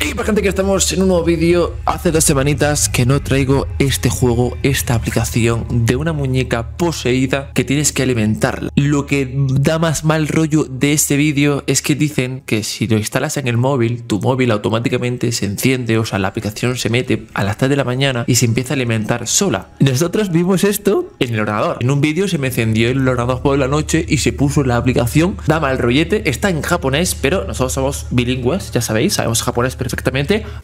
Y para gente que estamos en un nuevo vídeo, hace 2 semanitas que no traigo este juego, esta aplicación de una muñeca poseída que tienes que alimentarla. Lo que da más mal rollo de este vídeo es que dicen que si lo instalas en el móvil, tu móvil automáticamente se enciende, o sea, la aplicación se mete a las 3 de la mañana y se empieza a alimentar sola. Nosotros vimos esto en el ordenador. En un vídeo se me encendió el ordenador por la noche y se puso la aplicación. Da mal rollete, está en japonés, pero nosotros somos bilingües, ya sabéis, sabemos japonés perfectamente.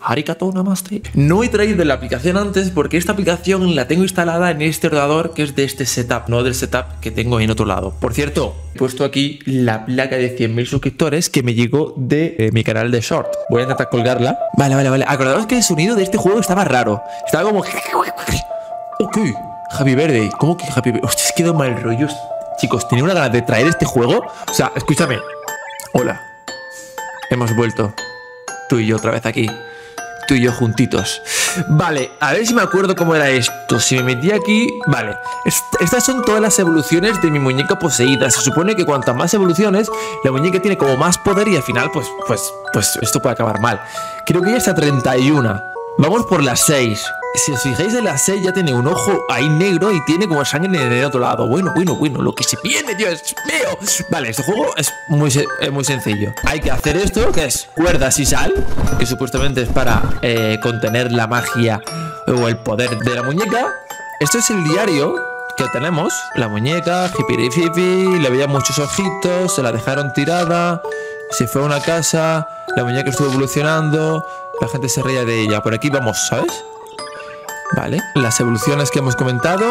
Arigato namaste. No he traído la aplicación antes porque esta aplicación la tengo instalada en este ordenador, que es de este setup, no del setup que tengo en otro lado. Por cierto, he puesto aquí la placa de 100.000 suscriptores que me llegó de mi canal de short. Voy a intentar colgarla. Vale. Acordaos que el sonido de este juego estaba raro. Estaba como... Ok, Happy Birthday. ¿Cómo que Happy Birthday? Hostia, es que da mal rollo. Chicos, tenía una ganas de traer este juego. O sea, escúchame. Hola. Hemos vuelto. Tú y yo otra vez aquí. Tú y yo juntitos. Vale, a ver si me acuerdo cómo era esto. Si me metí aquí... Vale. Estas son todas las evoluciones de mi muñeca poseída. Se supone que cuantas más evoluciones, la muñeca tiene como más poder y al final, pues esto puede acabar mal. Creo que ya está 31. Vamos por las 6. Si os fijáis, en las 6 ya tiene un ojo ahí negro y tiene como sangre en el otro lado. Bueno, lo que se viene, Dios mío. Vale, este juego es muy sencillo. Hay que hacer esto, que es cuerdas y sal, que supuestamente es para contener la magia o el poder de la muñeca. Esto es el diario que tenemos. La muñeca, jipirifipi, le veía muchos ojitos, se la dejaron tirada, se fue a una casa, la muñeca estuvo evolucionando, la gente se reía de ella. Por aquí vamos, ¿sabes? Vale, las evoluciones que hemos comentado.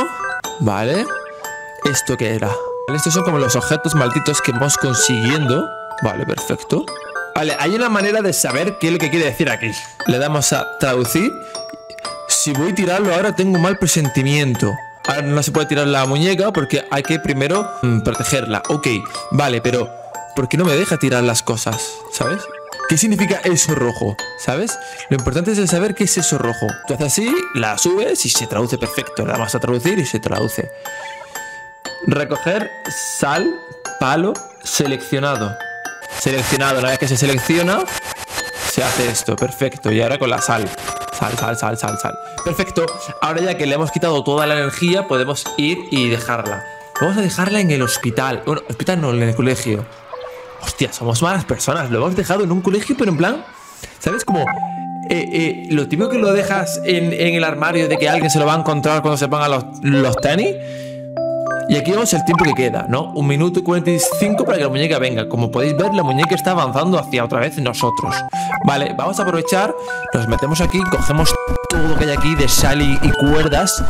Vale. ¿Esto qué era? Estos son como los objetos malditos que vamos consiguiendo. Vale, perfecto. Vale, hay una manera de saber qué es lo que quiere decir aquí. Le damos a traducir. Si voy a tirarlo ahora tengo mal presentimiento. Ahora no se puede tirar la muñeca porque hay que primero protegerla. Ok, vale, pero ¿por qué no me deja tirar las cosas? ¿Sabes? ¿Qué significa eso rojo? ¿Sabes? Lo importante es el saber qué es eso rojo. Tú haces así, la subes y se traduce perfecto. La vas a traducir y se traduce. Recoger sal, palo, seleccionado. Seleccionado, una vez que se selecciona, se hace esto, perfecto. Y ahora con la sal. Sal. Perfecto. Ahora ya que le hemos quitado toda la energía, podemos ir y dejarla. Vamos a dejarla en el hospital. Bueno, hospital no, en el colegio. Hostia, somos malas personas. Lo hemos dejado en un colegio, pero en plan... ¿Sabes? Como... lo típico que lo dejas en el armario de que alguien se lo va a encontrar cuando se pongan los tenis. Y aquí vemos el tiempo que queda, ¿no? 1 minuto y 45 para que la muñeca venga. Como podéis ver, la muñeca está avanzando hacia otra vez nosotros. Vale, vamos a aprovechar. Nos metemos aquí, cogemos todo lo que hay aquí de sal y cuerdas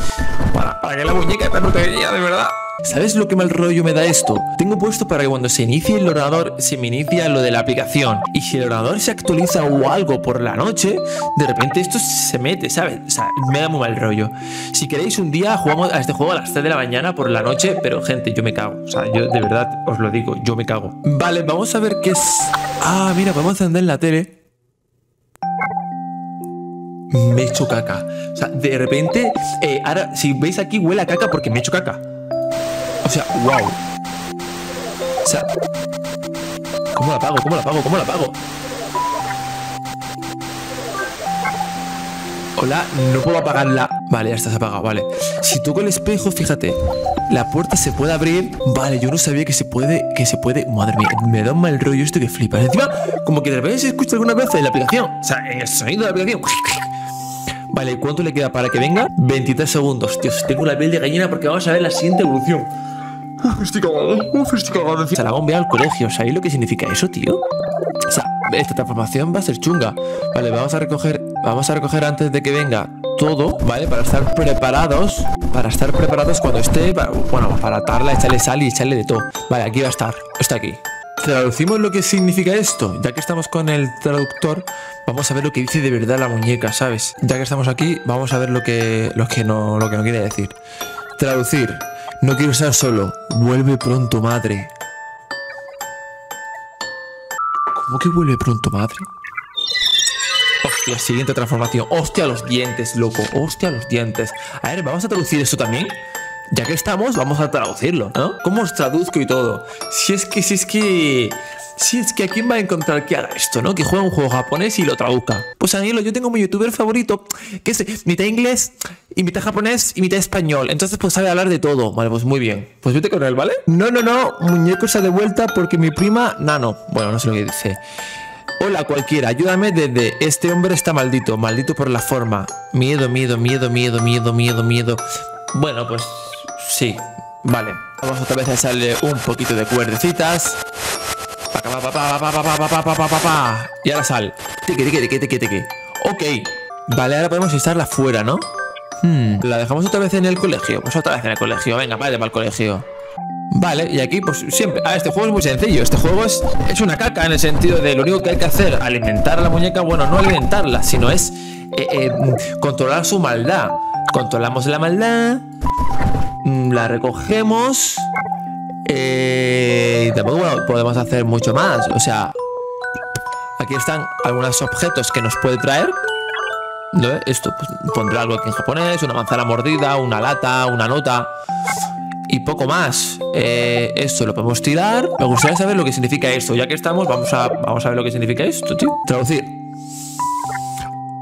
para que la muñeca esté protegida, de verdad. ¿Sabes lo que mal rollo me da esto? Tengo puesto para que cuando se inicie el ordenador se me inicia lo de la aplicación. Y si el ordenador se actualiza o algo por la noche, de repente esto se mete, ¿sabes? O sea, me da muy mal rollo. Si queréis un día jugamos a este juego a las 3 de la mañana por la noche, pero gente, yo me cago. O sea, yo de verdad os lo digo, yo me cago. Vale, vamos a ver qué es... Ah, mira, podemos encender la tele. Me he hecho caca. O sea, de repente... ahora, si veis aquí, huele a caca porque me he hecho caca. O sea, wow. O sea, ¿Cómo la apago? Hola, no puedo apagarla. Vale, ya estás apagado, vale. Si toco el espejo, fíjate, la puerta se puede abrir. Vale, yo no sabía que se puede. Madre mía, me da un mal rollo esto que flipa. Encima, como que de repente se escucha alguna vez en la aplicación. O sea, en el sonido de la aplicación. Vale, ¿cuánto le queda para que venga? 23 segundos. Dios, tengo la piel de gallina porque vamos a ver la siguiente evolución. Estoy cagado, O sea, la bombea al colegio. ¿Sabéis lo que significa eso, tío? O sea, esta transformación va a ser chunga. Vale, vamos a recoger antes de que venga todo, ¿vale? Para estar preparados cuando esté. Para atarla, echarle sal y echarle de todo. Vale, aquí va a estar. Está aquí. Traducimos lo que significa esto. Ya que estamos con el traductor, vamos a ver lo que dice de verdad la muñeca, ¿sabes? Ya que estamos aquí, vamos a ver lo que no quiere decir. Traducir. No quiero estar solo. Vuelve pronto, madre. ¿Cómo que vuelve pronto, madre? Hostia, siguiente transformación. Hostia, los dientes, loco. Hostia, los dientes. A ver, vamos a traducir esto también. Ya que estamos, vamos a traducirlo, ¿no? ¿Cómo os traduzco y todo? Si es que Si es que a quién va a encontrar que haga esto, ¿no? Que juega un juego japonés y lo traduzca. Pues Anielo, yo tengo mi youtuber favorito, que es mitad inglés y mitad japonés y mitad español. Entonces pues sabe hablar de todo. Vale, pues muy bien. Pues vete con él, ¿vale? No, no, no, muñeco se ha de vuelta porque mi prima... Nano. Bueno, no sé lo que dice. Hola cualquiera, ayúdame desde... Este hombre está maldito, maldito por la forma. Miedo, miedo, miedo, miedo, miedo, miedo, miedo. Bueno, pues sí. Vale, vamos otra vez a echarle un poquito de cuerdecitas. Y ahora sal. Teque, teque, teque, teque, teque. Ok. Vale, ahora podemos instalarla fuera, ¿no? La dejamos otra vez en el colegio. Pues otra vez en el colegio. Venga, vale, para el colegio. Vale, y aquí pues siempre... Ah, este juego es muy sencillo. Este juego es una caca en el sentido de lo único que hay que hacer. Alimentar a la muñeca. Bueno, no alimentarla, sino es controlar su maldad. Controlamos la maldad. La recogemos. Tampoco, bueno, podemos hacer mucho más. O sea, aquí están algunos objetos que nos puede traer, ¿no? Esto pues, pondrá algo aquí en japonés. Una manzana mordida, una lata, una nota y poco más. Esto lo podemos tirar. Me gustaría saber lo que significa esto. Ya que estamos, vamos a ver lo que significa esto, tío. Traducir.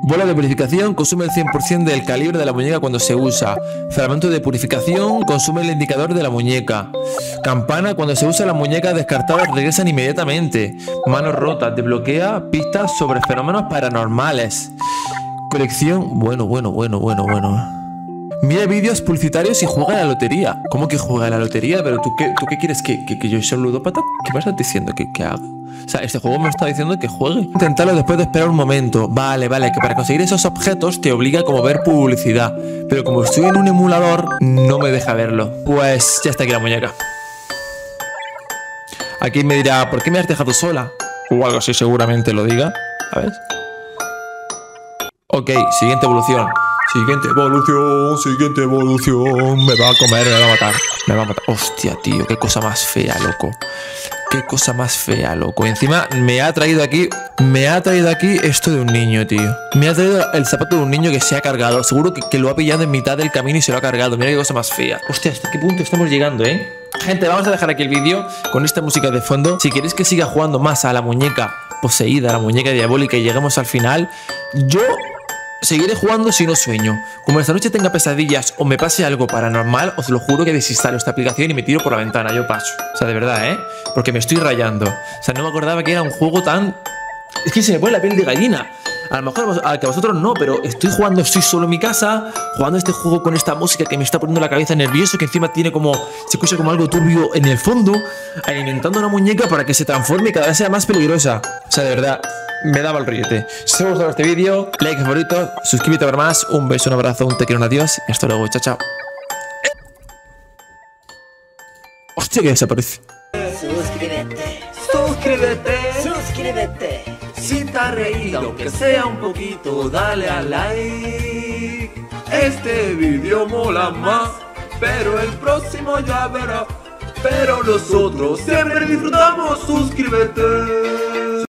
Bola de purificación consume el 100% del calibre de la muñeca cuando se usa. Fragmento de purificación consume el indicador de la muñeca. Campana, cuando se usa la muñeca descartada, regresan inmediatamente. Manos rotas, desbloquea pistas sobre fenómenos paranormales. Colección, bueno. Mira vídeos publicitarios y juega a la lotería. ¿Cómo que juega a la lotería? ¿Pero tú qué quieres? ¿Que yo sea un ludópata? ¿Qué me estás diciendo que haga? O sea, este juego me está diciendo que juegue. Intentarlo después de esperar un momento. Vale, que para conseguir esos objetos te obliga a como ver publicidad. Pero como estoy en un emulador, no me deja verlo. Pues ya está aquí la muñeca. Aquí me dirá, ¿por qué me has dejado sola? O algo así seguramente lo diga. A ver. Ok, siguiente evolución. Siguiente evolución. Me va a comer, me va a matar. Hostia, tío, qué cosa más fea, loco. Y encima me ha traído aquí esto de un niño, tío. Me ha traído el zapato de un niño que se ha cargado. Seguro que lo ha pillado en mitad del camino y se lo ha cargado. Mira qué cosa más fea. Hostia, ¿hasta qué punto estamos llegando, eh? Gente, vamos a dejar aquí el vídeo con esta música de fondo. Si queréis que siga jugando más a la muñeca poseída, a la muñeca diabólica y lleguemos al final, yo... seguiré jugando si no sueño. Como esta noche tenga pesadillas o me pase algo paranormal, os lo juro que desinstalo esta aplicación y me tiro por la ventana. Yo paso. O sea, de verdad, ¿eh? Porque me estoy rayando. O sea, no me acordaba que era un juego tan... Es que se me pone la piel de gallina. A lo mejor a que a vosotros no, pero estoy solo en mi casa, jugando este juego con esta música que me está poniendo la cabeza nervioso, que encima tiene como... se escucha como algo turbio en el fondo, alimentando una muñeca para que se transforme y cada vez sea más peligrosa. O sea, de verdad... me daba el rollete. Si te ha gustado este vídeo, like, favorito, suscríbete para más. Un beso, un abrazo, un te quiero, un adiós. Y hasta luego, chao, chao. Hostia, que desaparece. Suscríbete. Si te ha reído, aunque sea un poquito, dale a like. Este vídeo mola más, pero el próximo ya verás. Pero nosotros siempre disfrutamos. Suscríbete.